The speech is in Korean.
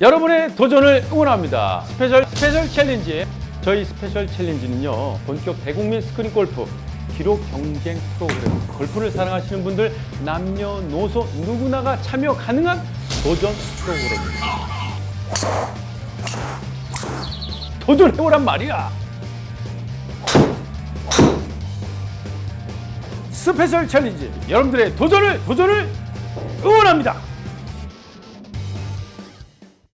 여러분의 도전을 응원합니다. 스페셜 챌린지. 저희 스페셜 챌린지는요, 본격 대국민 스크린 골프 기록 경쟁 프로그램, 골프를 사랑하시는 분들 남녀노소 누구나가 참여 가능한 도전 프로그램입니다. 도전해오란 말이야. 스페셜 챌린지, 여러분들의 도전을 응원합니다.